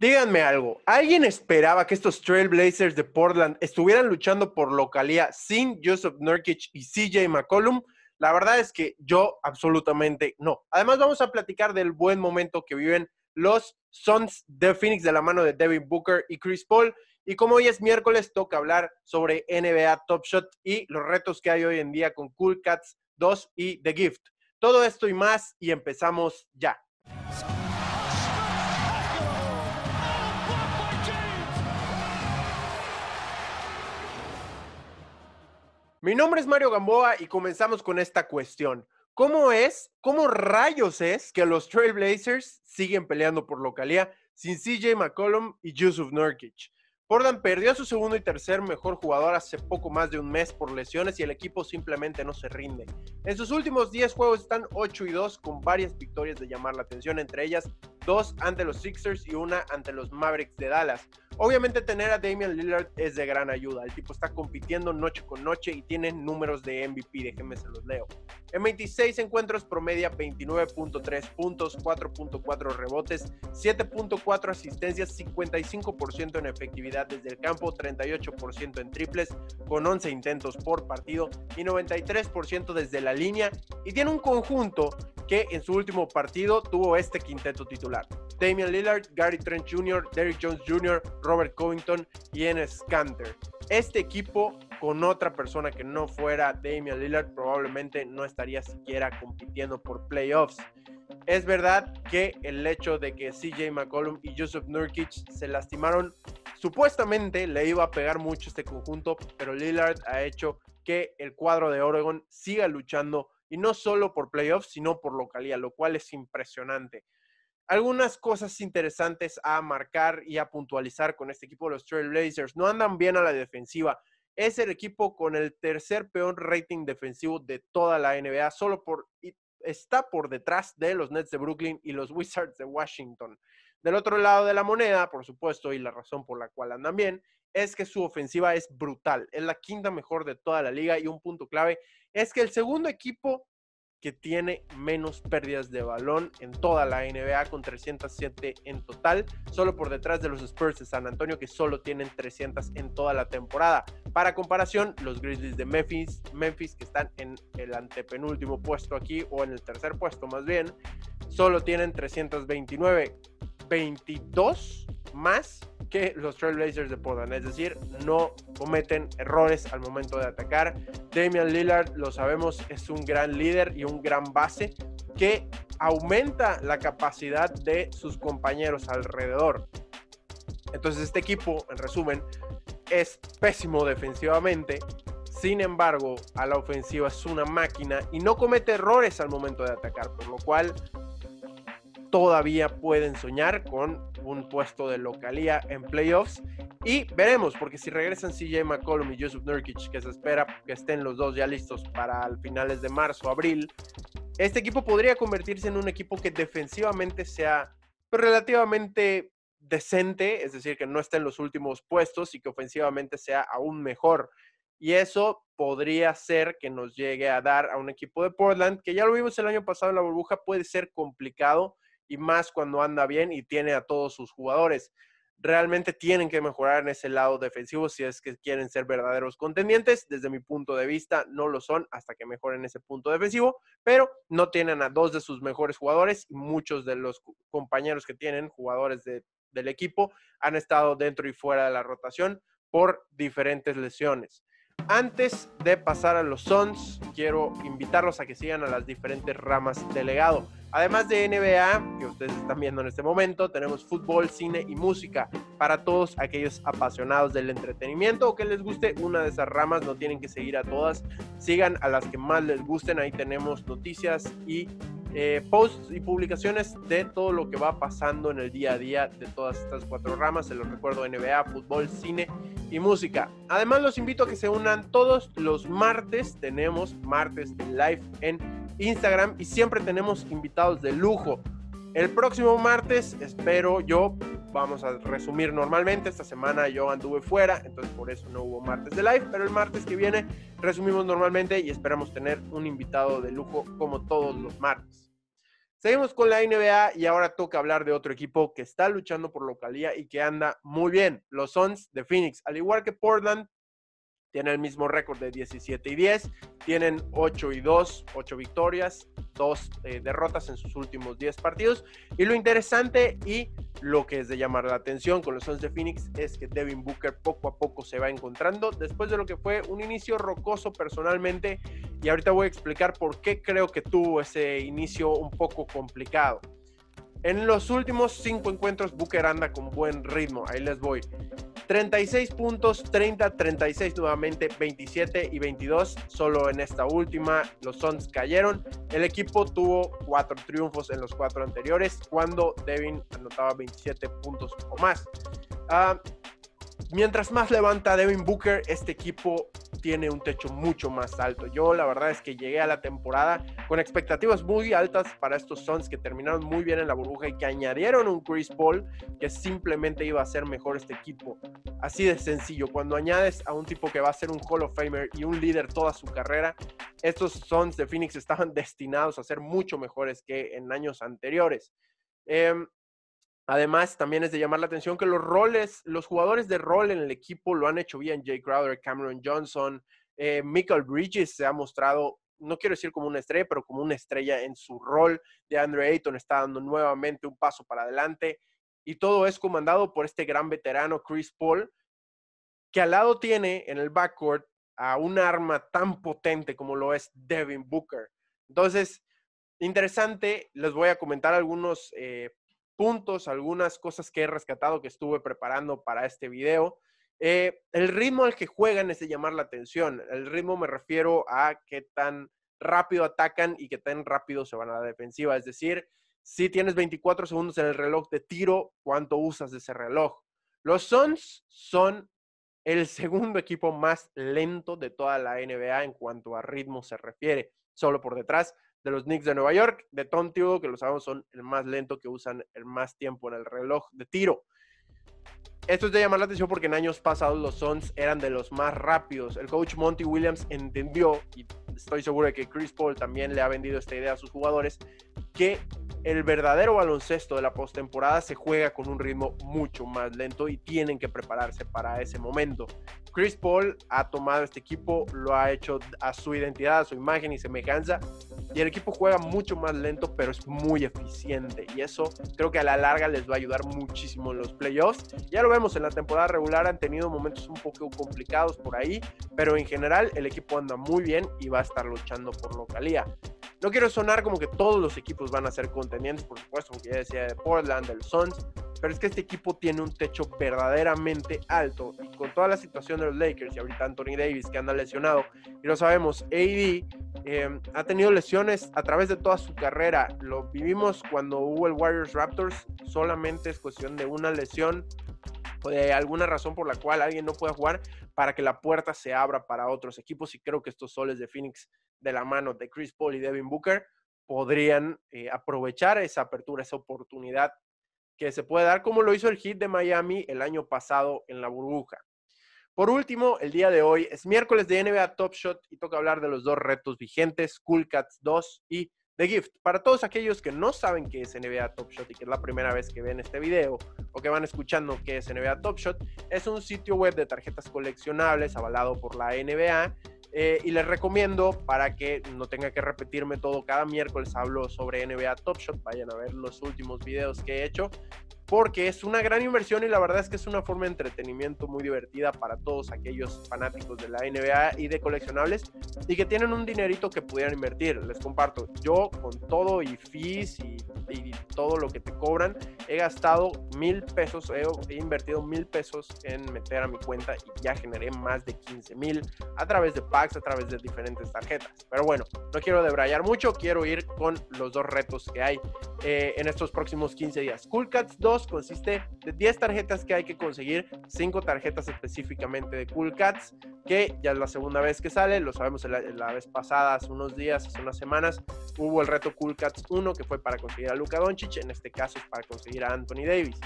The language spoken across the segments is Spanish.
Díganme algo, ¿alguien esperaba que estos Trail Blazers de Portland estuvieran luchando por localía sin Jusuf Nurkić y CJ McCollum? La verdad es que yo absolutamente no. Además, vamos a platicar del buen momento que viven los Suns de Phoenix de la mano de Devin Booker y Chris Paul. Y como hoy es miércoles, toca hablar sobre NBA Top Shot y los retos que hay hoy en día con Cool Cats 2 y The Gift. Todo esto y más, y empezamos ya. Mi nombre es Mario Gamboa y comenzamos con esta cuestión. ¿Cómo rayos es que los Trail Blazers siguen peleando por localía sin CJ McCollum y Jusuf Nurkić? Portland perdió a su segundo y tercer mejor jugador hace poco más de un mes por lesiones y el equipo simplemente no se rinde. En sus últimos 10 juegos están 8-2 con varias victorias de llamar la atención, entre ellas 2 ante los Sixers y 1 ante los Mavericks de Dallas. Obviamente tener a Damian Lillard es de gran ayuda, el tipo está compitiendo noche con noche y tiene números de MVP, déjenme se los leo. En 26 encuentros promedia 29.3 puntos, 4.4 rebotes, 7.4 asistencias, 55% en efectividad desde el campo, 38% en triples con 11 intentos por partido y 93% desde la línea, y tiene un conjunto que en su último partido tuvo este quinteto titular: Damian Lillard, Gary Trent Jr., Derrick Jones Jr., Robert Covington y Enes Kanter. Este equipo con otra persona que no fuera Damian Lillard probablemente no estaría siquiera compitiendo por playoffs. Es verdad que el hecho de que CJ McCollum y Jusuf Nurkić se lastimaron supuestamente le iba a pegar mucho este conjunto, pero Lillard ha hecho que el cuadro de Oregon siga luchando, y no solo por playoffs, sino por localía, lo cual es impresionante. Algunas cosas interesantes a marcar y a puntualizar con este equipo de los Trail Blazers: no andan bien a la defensiva. Es el equipo con el tercer peor rating defensivo de toda la NBA, está por detrás de los Nets de Brooklyn y los Wizards de Washington. Del otro lado de la moneda, por supuesto, y la razón por la cual andan bien, es que su ofensiva es brutal. Es la quinta mejor de toda la liga, y un punto clave es que el segundo equipo que tiene menos pérdidas de balón en toda la NBA, con 307 en total, solo por detrás de los Spurs de San Antonio, que solo tienen 300 en toda la temporada. Para comparación, los Grizzlies de Memphis, que están en el antepenúltimo puesto aquí, o en el tercer puesto más bien, solo tienen 329, 22 más que los Trail Blazers de Portland, es decir, no cometen errores al momento de atacar. Damian Lillard, lo sabemos, es un gran líder y un gran base que aumenta la capacidad de sus compañeros alrededor. Entonces este equipo, en resumen, es pésimo defensivamente. Sin embargo, a la ofensiva es una máquina y no comete errores al momento de atacar, por lo cual todavía pueden soñar con un puesto de localía en playoffs, y veremos, porque si regresan CJ McCollum y Jusuf Nurkić, que se espera que estén los dos ya listos para finales de marzo, abril, este equipo podría convertirse en un equipo que defensivamente sea relativamente decente, es decir, que no esté en los últimos puestos y que ofensivamente sea aún mejor. Y eso podría ser que nos llegue a dar a un equipo de Portland, que ya lo vimos el año pasado en la burbuja, puede ser complicado, y más cuando anda bien y tiene a todos sus jugadores. Realmente tienen que mejorar en ese lado defensivo si es que quieren ser verdaderos contendientes. Desde mi punto de vista, no lo son hasta que mejoren ese punto defensivo, pero no tienen a dos de sus mejores jugadores, y muchos de los compañeros que tienen, jugadores del equipo, han estado dentro y fuera de la rotación por diferentes lesiones. Antes de pasar a los Suns, quiero invitarlos a que sigan a las diferentes ramas del legado. Además de NBA, que ustedes están viendo en este momento, tenemos fútbol, cine y música para todos aquellos apasionados del entretenimiento o que les guste una de esas ramas. No tienen que seguir a todas, sigan a las que más les gusten. Ahí tenemos noticias y posts y publicaciones de todo lo que va pasando en el día a día de todas estas cuatro ramas. Se los recuerdo: NBA, fútbol, cine y música. Además, los invito a que se unan todos los martes. Tenemos martes de live en Instagram y siempre tenemos invitados de lujo. El próximo martes, espero yo, vamos a resumir normalmente. Esta semana yo anduve fuera, entonces por eso no hubo martes de live, pero el martes que viene resumimos normalmente y esperamos tener un invitado de lujo como todos los martes. Seguimos con la NBA y ahora toca hablar de otro equipo que está luchando por localía y que anda muy bien. Los Suns de Phoenix, al igual que Portland, tienen el mismo récord de 17-10. Tienen 8-2, 8 victorias, 2 derrotas en sus últimos 10 partidos. Y lo interesante y lo que es de llamar la atención con los Suns de Phoenix es que Devin Booker poco a poco se va encontrando después de lo que fue un inicio rocoso personalmente. Y ahorita voy a explicar por qué creo que tuvo ese inicio un poco complicado. En los últimos 5 encuentros, Booker anda con buen ritmo. Ahí les voy. 36 puntos, 30, 36 nuevamente, 27 y 22. Solo en esta última los Suns cayeron. El equipo tuvo 4 triunfos en los 4 anteriores cuando Devin anotaba 27 puntos o más. Mientras más levanta Devin Booker, este equipo tiene un techo mucho más alto. Yo la verdad es que llegué a la temporada con expectativas muy altas para estos Suns que terminaron muy bien en la burbuja y que añadieron un Chris Paul que simplemente iba a ser mejor este equipo. Así de sencillo, cuando añades a un tipo que va a ser un Hall of Famer y un líder toda su carrera, estos Suns de Phoenix estaban destinados a ser mucho mejores que en años anteriores. Además, también es de llamar la atención que los jugadores de rol en el equipo lo han hecho bien. Jae Crowder, Cameron Johnson, Michael Bridges se ha mostrado, no quiero decir como una estrella, pero como una estrella en su rol. De Andre Ayton está dando nuevamente un paso para adelante. Y todo es comandado por este gran veterano Chris Paul, que al lado tiene en el backcourt a un arma tan potente como lo es Devin Booker. Entonces, interesante, les voy a comentar algunos puntos, algunas cosas que he rescatado que estuve preparando para este video. El ritmo al que juegan es de llamar la atención. El ritmo me refiero a qué tan rápido atacan y qué tan rápido se van a la defensiva. Es decir, si tienes 24 segundos en el reloj de tiro, ¿cuánto usas de ese reloj? Los Suns son el segundo equipo más lento de toda la NBA en cuanto a ritmo se refiere, solo por detrás de los Knicks de Nueva York, de Tom Thibodeau, que lo sabemos son el más lento, que usan el más tiempo en el reloj de tiro. Esto es de llamar la atención porque en años pasados los Suns eran de los más rápidos. El coach Monty Williams entendió, y estoy seguro de que Chris Paul también le ha vendido esta idea a sus jugadores, que el verdadero baloncesto de la postemporada se juega con un ritmo mucho más lento y tienen que prepararse para ese momento. Chris Paul ha tomado este equipo, lo ha hecho a su identidad, a su imagen y semejanza, y el equipo juega mucho más lento, pero es muy eficiente, y eso creo que a la larga les va a ayudar muchísimo en los playoffs. Ya lo vemos en la temporada regular, han tenido momentos un poco complicados por ahí, pero en general el equipo anda muy bien y va a estar luchando por localía. No quiero sonar como que todos los equipos van a ser contendientes, por supuesto, como ya decía, de Portland, del Suns, pero es que este equipo tiene un techo verdaderamente alto, y con toda la situación de los Lakers y ahorita Anthony Davis que anda lesionado, y lo sabemos, AD ha tenido lesiones a través de toda su carrera. Lo vivimos cuando hubo el Warriors Raptors, solamente es cuestión de una lesión o de alguna razón por la cual alguien no pueda jugar para que la puerta se abra para otros equipos, y creo que estos Soles de Phoenix, de la mano de Chris Paul y Devin Booker, podrían aprovechar esa apertura, esa oportunidad que se puede dar, como lo hizo el Heat de Miami el año pasado en la burbuja. Por último, el día de hoy es miércoles de NBA Top Shot y toca hablar de los 2 retos vigentes, Cool Cats 2 y The Gift. Para todos aquellos que no saben qué es NBA Top Shot y que es la primera vez que ven este video o que van escuchando qué es NBA Top Shot, es un sitio web de tarjetas coleccionables avalado por la NBA, y les recomiendo, para que no tenga que repetirme todo, cada miércoles hablo sobre NBA Top Shot, vayan a ver los últimos videos que he hecho, porque es una gran inversión y la verdad es que es una forma de entretenimiento muy divertida para todos aquellos fanáticos de la NBA y de coleccionables y que tienen un dinerito que pudieran invertir. Les comparto, yo con todo y fees y todo lo que te cobran, he gastado $1,000, he invertido $1,000 en meter a mi cuenta y ya generé más de $15,000 a través de packs, a través de diferentes tarjetas. Pero bueno, no quiero debrayar mucho, quiero ir con los 2 retos que hay en estos próximos 15 días. Cool Cats 2 consiste de 10 tarjetas que hay que conseguir, 5 tarjetas específicamente de Cool Cats, que ya es la segunda vez que sale, lo sabemos la vez pasada, hace unos días, hace unas semanas, hubo el reto Cool Cats 1 que fue para conseguir a Luka Doncic, en este caso es para conseguir a Anthony Davis.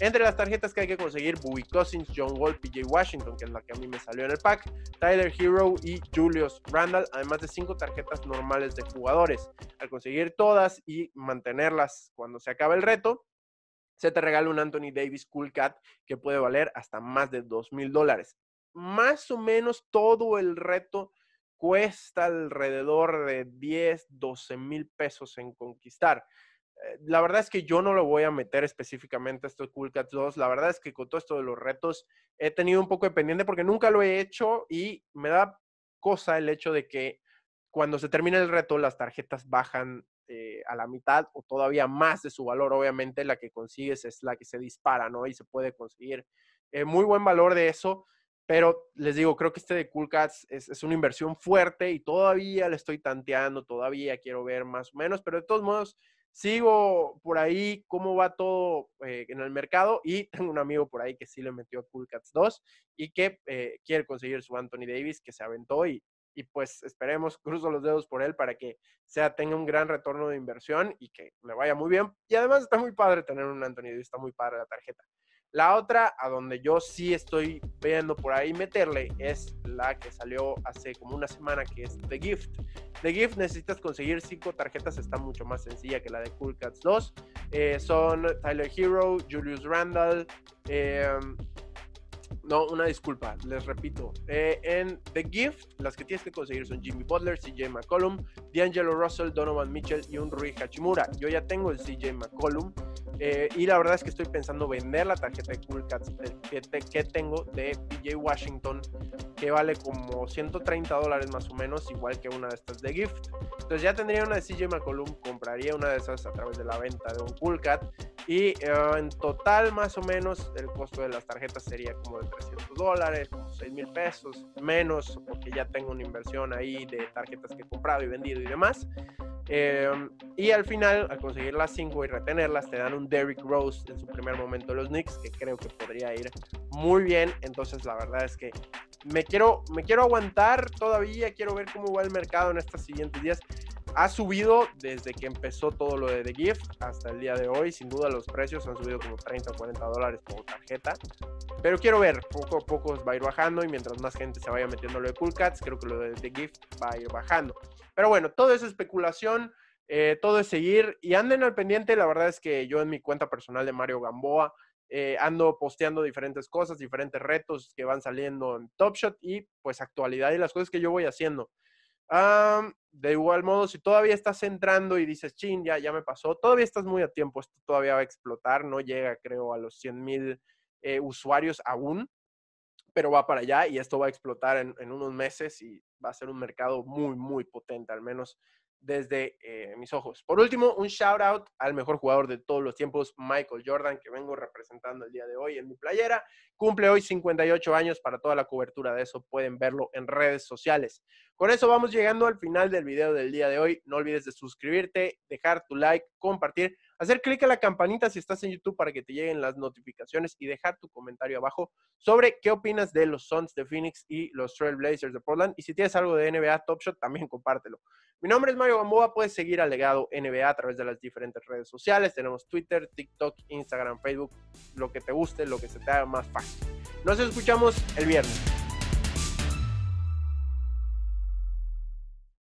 Entre las tarjetas que hay que conseguir, Boogie Cousins, John Wall, PJ Washington, que es la que a mí me salió en el pack, Tyler Hero y Julius Randall, además de 5 tarjetas normales de jugadores. Al conseguir todas y mantenerlas cuando se acabe el reto, se te regala un Anthony Davis Cool Cat que puede valer hasta más de $2,000. Más o menos todo el reto cuesta alrededor de $10,000-$12,000 en conquistar. La verdad es que yo no lo voy a meter específicamente a estos Cool Cats 2. La verdad es que con todo esto de los retos he tenido un poco de pendiente porque nunca lo he hecho y me da cosa el hecho de que cuando se termina el reto las tarjetas bajan a la mitad o todavía más de su valor. Obviamente la que consigues es la que se dispara, ¿no? Y se puede conseguir muy buen valor de eso. Pero les digo, creo que este de Cool Cats es una inversión fuerte y todavía le estoy tanteando, todavía quiero ver más o menos, pero de todos modos sigo por ahí cómo va todo en el mercado y tengo un amigo por ahí que sí le metió a Cool Cats 2 y que quiere conseguir su Anthony Davis que se aventó y pues esperemos, cruzo los dedos por él para que tenga un gran retorno de inversión y que le vaya muy bien. Y además está muy padre tener un Anthony Davis, está muy padre la tarjeta. La otra, a donde yo sí estoy viendo por ahí meterle, es la que salió hace como una semana, que es The Gift. The Gift necesitas conseguir 5 tarjetas, está mucho más sencilla que la de Cool Cats 2. Son Tyler Hero, Julius Randall, no, una disculpa, les repito. En The Gift, las que tienes que conseguir son Jimmy Butler, CJ McCollum, D'Angelo Russell, Donovan Mitchell y un Rui Hachimura. Yo ya tengo el CJ McCollum y la verdad es que estoy pensando vender la tarjeta de Cool Cats que tengo de PJ Washington, que vale como $130 más o menos, igual que una de estas de Gift. Entonces ya tendría una de CJ McCollum, compraría una de esas a través de la venta de un Cool Cat y en total más o menos el costo de las tarjetas sería como de $300, como $6,000 menos, porque ya tengo una inversión ahí de tarjetas que he comprado y vendido y demás. Y al final, al conseguir las 5 y retenerlas, te dan un Derrick Rose en su primer momento de los Knicks, que creo que podría ir muy bien. Entonces la verdad es que me quiero aguantar todavía, quiero ver cómo va el mercado en estos siguientes días. Ha subido desde que empezó todo lo de The Gift hasta el día de hoy. Sin duda los precios han subido como $30 o $40 por tarjeta. Pero quiero ver, poco a poco va a ir bajando y mientras más gente se vaya metiendo lo de Cool Cats, creo que lo de The Gift va a ir bajando. Pero bueno, todo es especulación, todo es seguir y anden al pendiente. La verdad es que yo en mi cuenta personal de Mario Gamboa ando posteando diferentes cosas, diferentes retos que van saliendo en Top Shot y pues actualidad y las cosas que yo voy haciendo. De igual modo, si todavía estás entrando y dices, chin, ya me pasó, todavía estás muy a tiempo, esto todavía va a explotar, no llega creo a los 100,000 usuarios aún, pero va para allá y esto va a explotar en unos meses y va a ser un mercado muy, muy potente, al menos desde mis ojos. Por último, un shout out al mejor jugador de todos los tiempos, Michael Jordan, que vengo representando el día de hoy en mi playera. Cumple hoy 58 años. Para toda la cobertura de eso pueden verlo en redes sociales. Con eso vamos llegando al final del video del día de hoy. No olvides de suscribirte, dejar tu like, compartir, hacer clic a la campanita si estás en YouTube para que te lleguen las notificaciones y dejar tu comentario abajo sobre qué opinas de los Suns de Phoenix y los Trail Blazers de Portland. Y si tienes algo de NBA Top Shot, también compártelo. Mi nombre es Mario Gamboa, puedes seguir a Legado NBA a través de las diferentes redes sociales. Tenemos Twitter, TikTok, Instagram, Facebook, lo que te guste, lo que se te haga más fácil. Nos escuchamos el viernes.